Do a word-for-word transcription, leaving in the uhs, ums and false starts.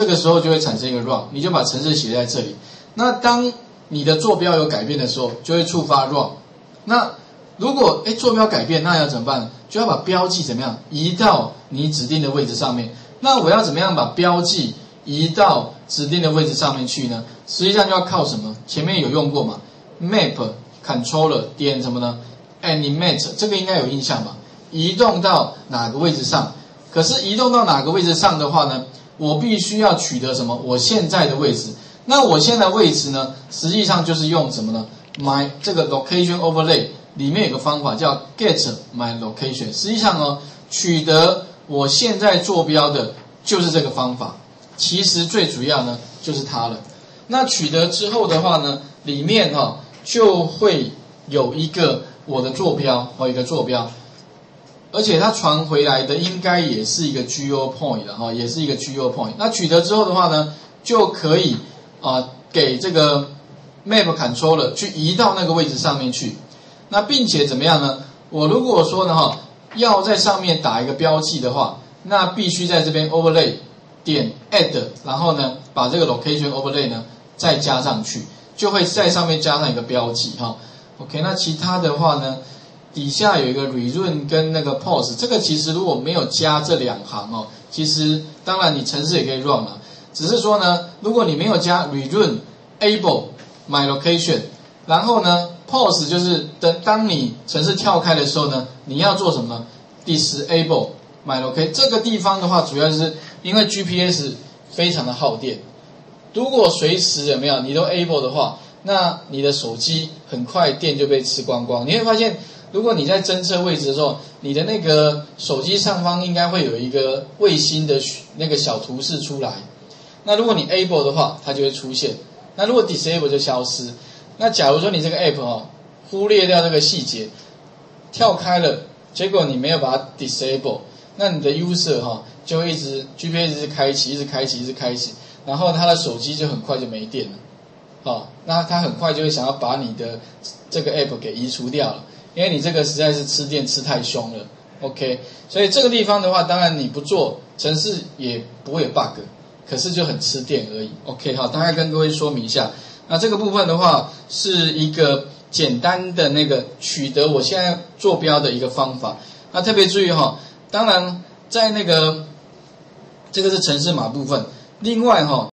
这个时候就会产生一个 raw， 你就把程式写在这里。那当你的坐标有改变的时候，就会触发 raw。那如果哎坐标改变，那要怎么办？就要把标记怎么样移到你指定的位置上面。那我要怎么样把标记移到指定的位置上面去呢？实际上就要靠什么？前面有用过嘛 ？Map Controller 点什么呢 ？Animate 这个应该有印象吧？移动到哪个位置上？可是移动到哪个位置上的话呢？我必须要取得什么？我现在的位置。那我现在的位置呢？实际上就是用什么呢 ？My 这个 location overlay 里面有个方法叫 get my location。实际上哦，取得我现在坐标的就是这个方法。其实最主要呢就是它了。那取得之后的话呢，里面哈、哦、就会有一个我的坐标和一个坐标。而且它传回来的应该也是一个 Geo Point 的哈，也是一个 Geo Point。那取得之后的话呢，就可以啊、呃、给这个 Map Controller 去移到那个位置上面去。那并且怎么样呢？我如果说呢哈，要在上面打一个标记的话，那必须在这边 Overlay 点 Add， 然后呢把这个 Location Overlay 呢再加上去，就会在上面加上一个标记哈。OK， 那其他的话呢？底下有一个 rerun 跟那个 pause， 这个其实如果没有加这两行哦，其实当然你程式也可以 run 了，只是说呢，如果你没有加 rerun able my location， 然后呢 pause 就是等当你程式跳开的时候呢，你要做什么呢 disable my location 这个地方的话，主要是因为 G P S 非常的耗电，如果随时有没有你都 able 的话，那你的手机很快电就被吃光光，你会发现。如果你在侦测位置的时候，你的那个手机上方应该会有一个卫星的那个小图示出来。那如果你 able 的话，它就会出现。那如果 disable 就消失。那假如说你这个 app 哦，忽略掉这个细节，跳开了，结果你没有把它 disable， 那你的 user 哈、哦、就一直 G P S 一直开启，一直开启，一直开启，然后他的手机就很快就没电了。哦，那他很快就会想要把你的这个 app 给移除掉了。因为你这个实在是吃电吃太凶了 ，OK， 所以这个地方的话，当然你不做，程式也不会有 bug， 可是就很吃电而已 ，OK， 好，大概跟各位说明一下。那这个部分的话，是一个简单的那个取得我现在坐标的一个方法。那特别注意哈、哦，当然在那个这个是程式码部分，另外哈、哦。